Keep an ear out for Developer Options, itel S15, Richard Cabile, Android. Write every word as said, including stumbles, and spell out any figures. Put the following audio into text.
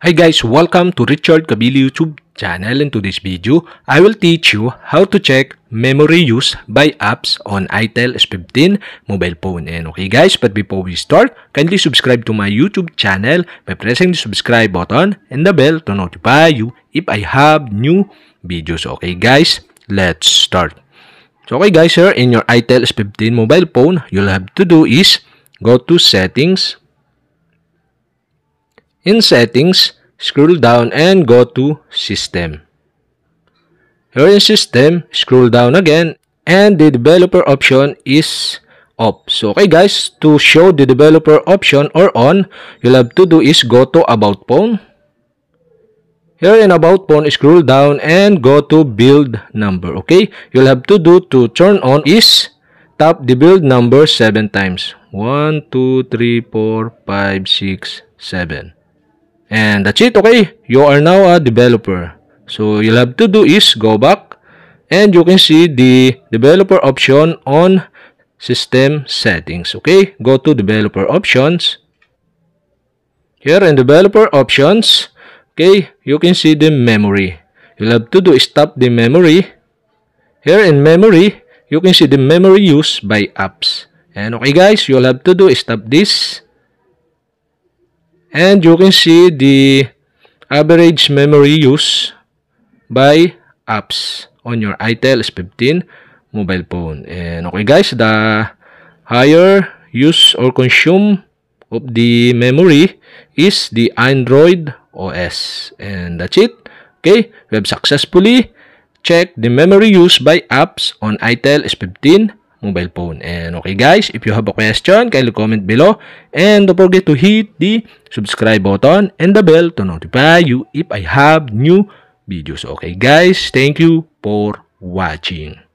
Hi guys, welcome to Richard Cabile YouTube channel. In today's video, I will teach you how to check memory use by apps on itel S fifteen mobile phone. And okay guys, but before we start, kindly subscribe to my YouTube channel by pressing the subscribe button and the bell to notify you if I have new videos. Okay guys, let's start. So okay guys, here in your itel S fifteen mobile phone, you'll have to do is go to settings. In settings, scroll down and go to system. Here in system, scroll down again and the developer option is off. So okay guys, to show the developer option or on, you'll have to do is go to about phone. Here in about phone, scroll down and go to build number. Okay, you'll have to do to turn on is tap the build number seven times. one, two, three, four, five, six, seven. And that's it. Okay, you are now a developer. So you'll have to do is go back and you can see the developer option on system settings. Okay, go to developer options. Here in developer options, okay, you can see the memory. You'll have to do is tap the memory. Here in memory, you can see the memory used by apps. And okay guys, you'll have to do is tap this. And you can see the average memory use by apps on your itel S fifteen mobile phone. And okay guys, the higher use or consume of the memory is the Android O S. And that's it. Okay, we have successfully checked the memory use by apps on itel S fifteen mobile phone. And okay guys, if you have a question, kindly comment below and don't forget to hit the subscribe button and the bell to notify you if I have new videos. Okay guys, thank you for watching.